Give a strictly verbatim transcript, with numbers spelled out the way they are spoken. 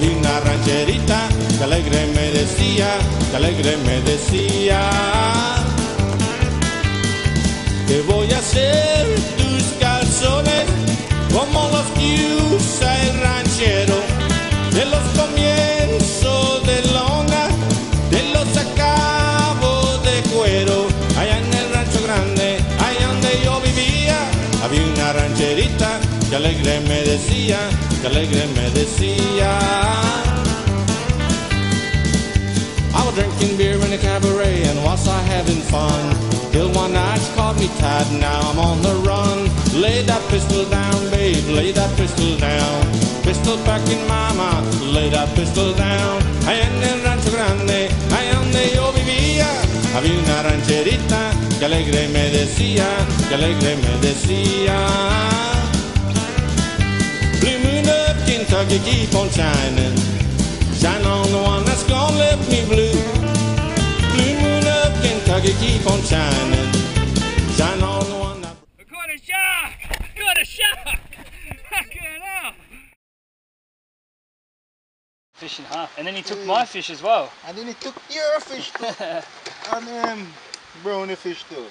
y una rancherita que alegre me decía, que alegre me decía, que voy a hacer tus calzones como los que usa el ranchero, de los comienzos de longa, de los acabos de cuero. Allá en el rancho grande, allá donde yo vivía, había una rancherita que alegre me decía, que alegre me decía. I was drinking beer in a cabaret and was I having fun, till one night she caught me tight, now I'm on the run. Lay that pistol down, babe, lay that pistol down, pistol back in my mouth, lay that pistol down. Allá en el rancho grande, allá donde yo vivía, había una rancherita que alegre me decía, que alegre me decía. Kentucky, keep on shining, shine on the one that's gonna left me blue. Blue moon up, Kentucky, keep on shining, shine on the one that... We're going to shock! We're going to shock! Fucking hell! Fish in half, and then he took yeah. my fish as well. And then he took your fish too. And then um, brownie fish too.